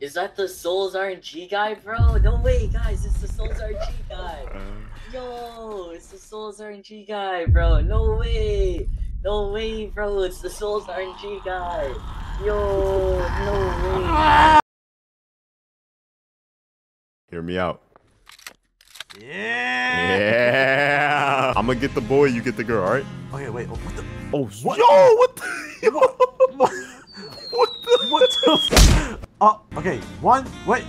Is that the Souls RNG guy, bro? No way, guys, it's the Souls RNG guy. Yo, it's the Souls RNG guy, bro. No way. No way, bro. It's the Souls RNG guy. Yo, no way. Hear me out. Yeah. I'm gonna get the boy, you get the girl, all right? Oh, yeah, wait. Oh, what the? Oh, what? Yo, what the? What the? Oh, okay. One, wait.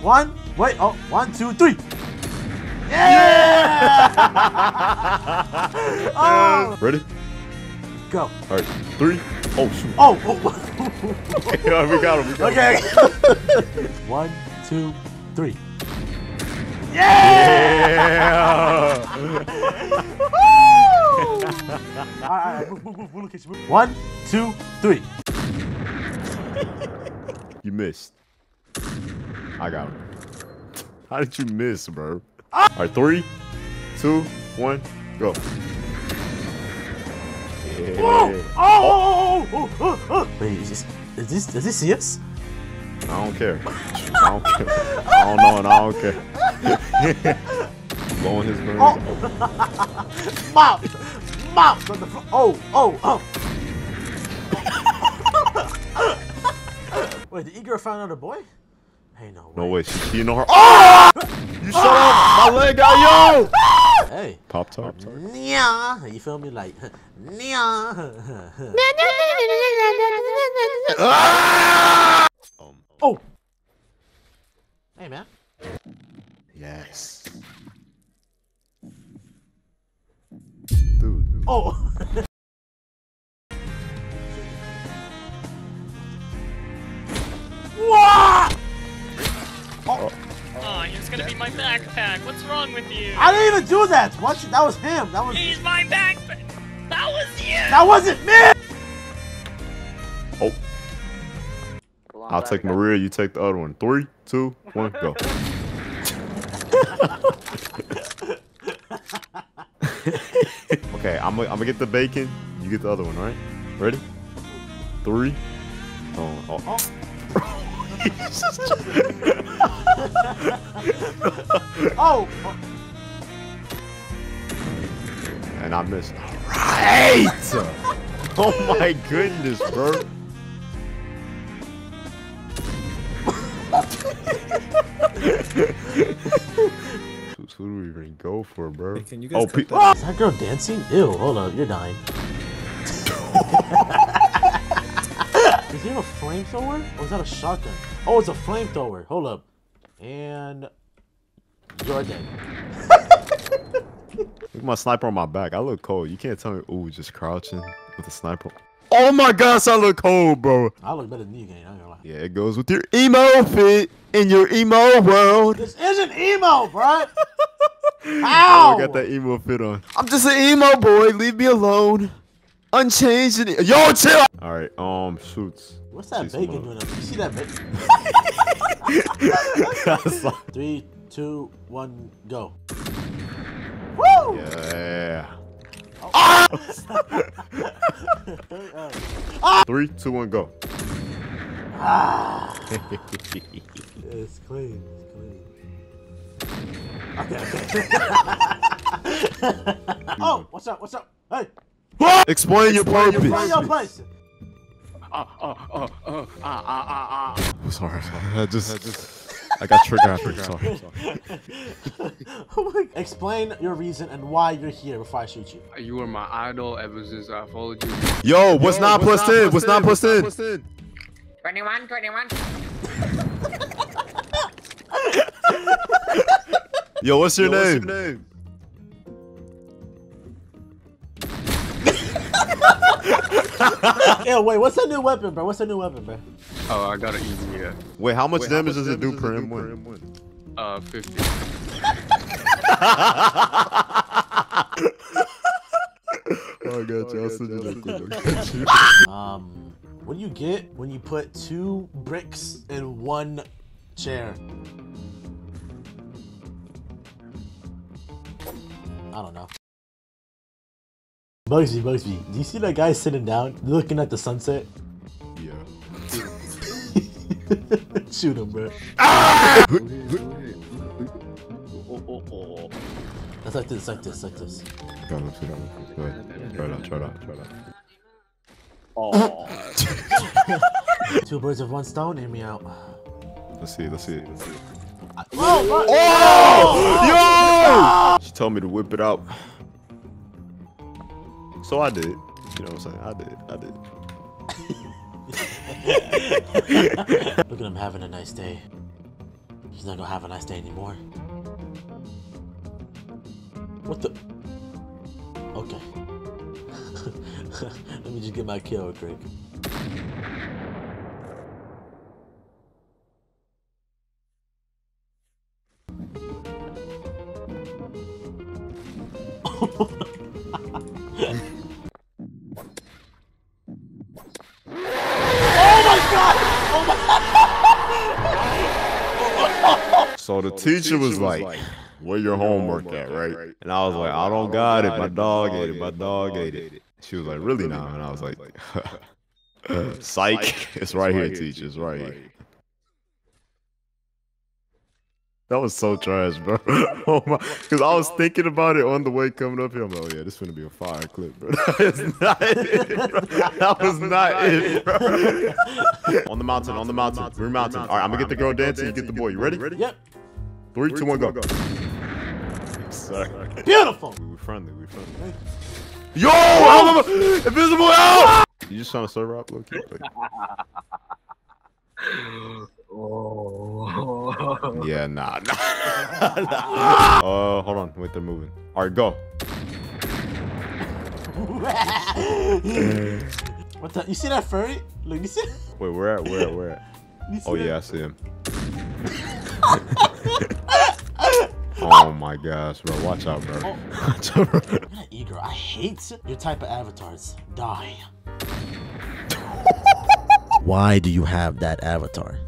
Oh, 1, 2, 3. Yeah! Oh. Ready? Go. All right. 3. Oh, shoot. Oh. Okay, we got him. Okay. 1, 2, 3. Yeah! Alright, move, look at you. 1, 2, 3. You missed. I got him. How did you miss, bro? Alright, 3, 2, 1, go. Yeah. Whoa! Oh! Wait, is this serious? I don't care. I don't know, and I don't care. Blowing his brains. Oh. Mop! Oh! Wait, did E-girl find another boy? Hey, no way. No way. She didn't know her. Oh! You shut up! My leg got yo! Hey. Pop-Tart. Yeah. You feel me? Like, yeah. Oh! Hey, man. Yes. Dude. Oh! What? Oh, he's gonna be my backpack. What's wrong with you? I didn't even do that. What? That was him. That was. He's my backpack. That was you. That wasn't me. Oh. I'll take Maria, you take the other one. 3, 2, 1, go. Okay, I'm gonna get the bacon. You get the other one, all right? Ready? 3. Oh. And I missed. All right. Oh my goodness, bro. Who do we even go for, bro? Hey, can you guys is that girl dancing? Ew, hold on, you're dying. Is he a flamethrower? Or is that a shotgun? Oh, it's a flamethrower. Hold up. And you're dead. Look at my sniper on my back. I look cold. You can't tell me, ooh, just crouching with a sniper. Oh my gosh, I look cold, bro. I look better than you, gang. I ain't gonna lie. Yeah, it goes with your emo fit in your emo world. This isn't emo, bro. Ow! I got that emo fit on. I'm just an emo boy. Leave me alone. Unchanged. Yo, chill. All right, shoots. What's that bacon doing up? You see that bacon? 3, 2, 1, go. Woo! Yeah. Oh. 3, 2, 1, go. Ah. It's clean. It's clean. Okay. Oh, what's up? What's up? Hey. Explain your purpose. Explain your place. Sorry. I got triggered. Sorry. Oh, explain your reason and why you're here before I shoot you. You were my idol ever since I followed you. Yo, what's not plus 10? What's not plus 10? 21. Yo, what's your name? Yeah, wait, what's that new weapon, bro? Oh, I got an easy, yeah. Wait, how much damage does it do per M1? 50. Oh, I got you. I'll send you that. What do you get when you put 2 bricks in 1 chair? I don't know. Bugzby, do you see that guy sitting down, looking at the sunset? Yeah. Shoot him, bro. Ah! That's like this, like this, like this. Try that. Oh. 2 birds with 1 stone, hear me out. Let's see. Oh! Yo! She told me to whip it out. So I did. You know what I'm saying? I did. Look at him having a nice day. He's not gonna have a nice day anymore. What the? Okay. Let me just get my kill real quick. So the teacher was like, where your homework at, right? And I was like, I don't got it. My dog ate it. She was like, really now? And I was like, psych. It's right here, teacher. It's right here. That was so trash, bro. Oh my, because I was thinking about it on the way coming up here. I'm like, oh yeah, this is gonna be a fire clip, bro. That was not it, bro. On the mountain. We're mountain. All right, I'm gonna get the girl dancing. You get the boy. You ready? Yep. 3, 2, 1, go. I'm sorry. Beautiful. We friendly. Yo, I'm invisible out. You just trying to serve up, look. Oh. Yeah, nah. Hold on. Wait, they're moving. All right, go. What the? You see that furry? Look, you see? Wait, where at? Oh yeah, I see him. Oh my gosh, bro! Watch out, bro! Watch out, bro. I'm not eager. I hate your type of avatars. Die. Why do you have that avatar?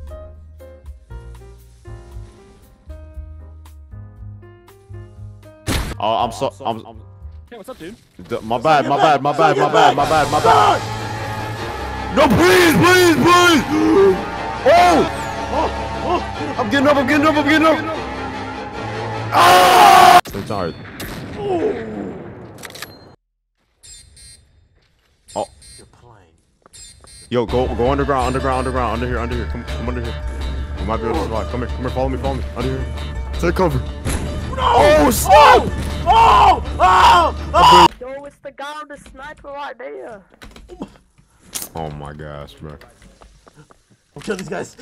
Oh, I'm so. Hey, what's up, dude? My bad. No, please! Oh! I'm getting up! Ah! It's hard. Oh. You're playing. Yo, go underground, under here. Come under here. You might be able to survive. Come here, follow me. Under here. Take cover. No! Oh, stop! Oh! Yo, it's the guy on the sniper right there. Oh my gosh, bro. I'll kill these guys.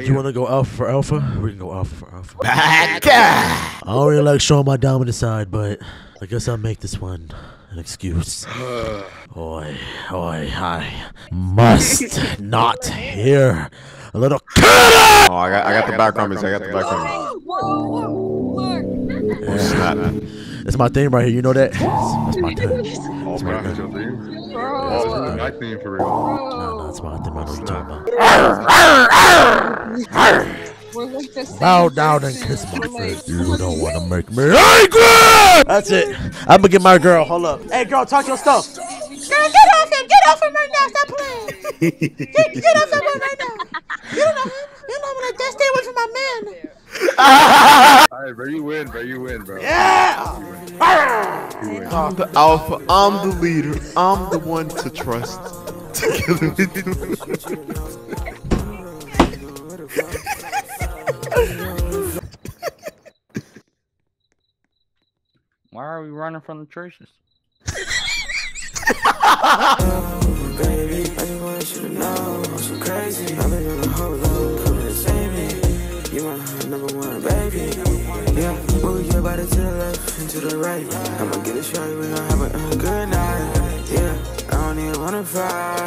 You want to go alpha for alpha? We can go alpha for alpha. Back! I don't really like showing my dominant side, but I guess I'll make this one an excuse. Oi, I must not hear a little cutie! Oh, I got the background music. That's my thing right here. You know that? That's my thing. That's my thing for real. No, it's my thing. I know what you're talking about. Bow down and kiss my face. You don't want to make me angry! That's it. I'm gonna get my girl. Hold up. Hey, girl, talk your stuff. Girl, get off him right now. Stop playing. Get off him right now. You don't know when I just stay away from my man. Alright, bro, you win, bro. Yeah! You win. I'm the alpha, I'm the leader, I'm the one to trust. Together we do. Why are we running from the churches? Baby, I just want you to know I'm so crazy. I've been on a whole load, coming to save me. You are #1, baby. Yeah, move your body to the left and to the right. I'ma get it straight, we gon' have a good night. Yeah, I don't even wanna fight.